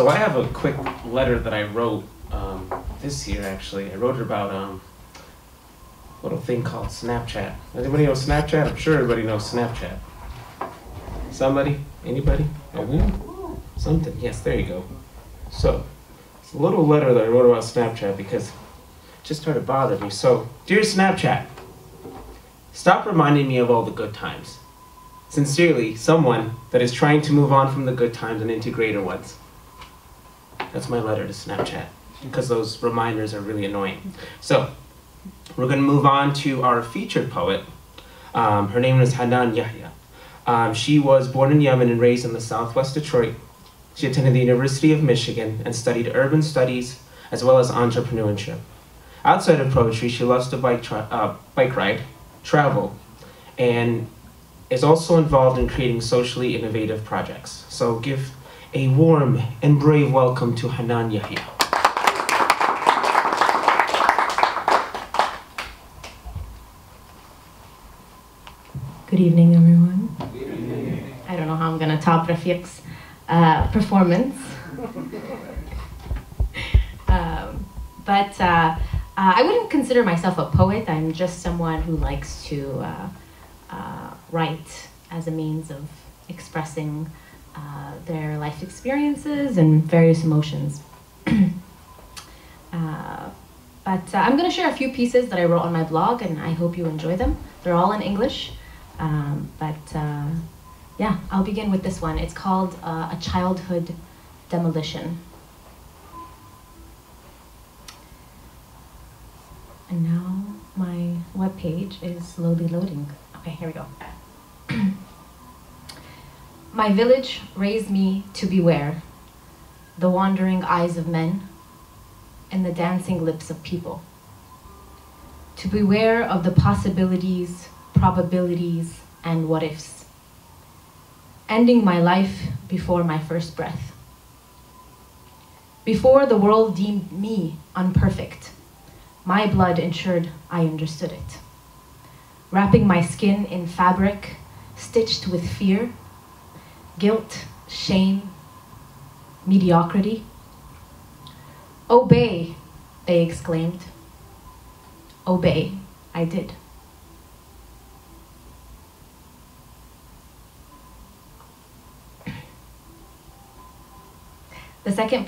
So I have a quick letter that I wrote this year, actually. I wrote about a little thing called Snapchat. Anybody know Snapchat? I'm sure everybody knows Snapchat. Somebody? Anybody? Everyone? Something? Yes, there you go. So, it's a little letter that I wrote about Snapchat because it just started bothering me. So, dear Snapchat, stop reminding me of all the good times. Sincerely, someone that is trying to move on from the good times and into greater ones. That's my letter to Snapchat, because those reminders are really annoying. So, we're going to move on to our featured poet. Her name is Hanan Yahya. She was born in Yemen and raised in the southwest Detroit. She attended the University of Michigan and studied urban studies as well as entrepreneurship. Outside of poetry, she loves to bike ride, travel, and is also involved in creating socially innovative projects. So give a warm and brave welcome to Hanan Yahya. Good evening, everyone. Good evening. I don't know how I'm going to top Rafiq's performance. I wouldn't consider myself a poet. I'm just someone who likes to write as a means of expressing their life experiences and various emotions. I'm going to share a few pieces that I wrote on my blog, and I hope you enjoy them. They're all in English, yeah, I'll begin with this one. It's called A Childhood Demolition. And now my web page is slowly loading. Okay, here we go. My village raised me to beware the wandering eyes of men and the dancing lips of people. To beware of the possibilities, probabilities, and what ifs. Ending my life before my first breath. Before the world deemed me unperfect, my blood ensured I understood it. Wrapping my skin in fabric stitched with fear, guilt, shame, mediocrity. Obey, they exclaimed. Obey, I did. The second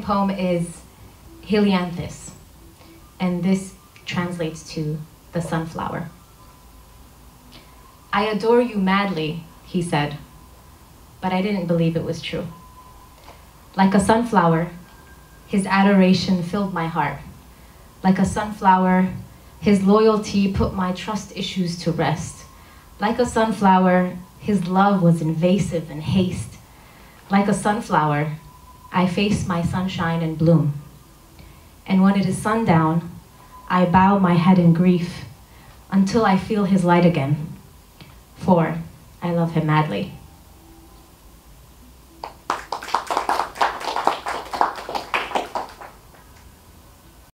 poem is Helianthus, and this translates to the sunflower. I adore you madly, he said, but I didn't believe it was true. Like a sunflower, his adoration filled my heart. Like a sunflower, his loyalty put my trust issues to rest. Like a sunflower, his love was invasive and haste. Like a sunflower, I face my sunshine and bloom. And when it is sundown, I bow my head in grief until I feel his light again, for I love him madly.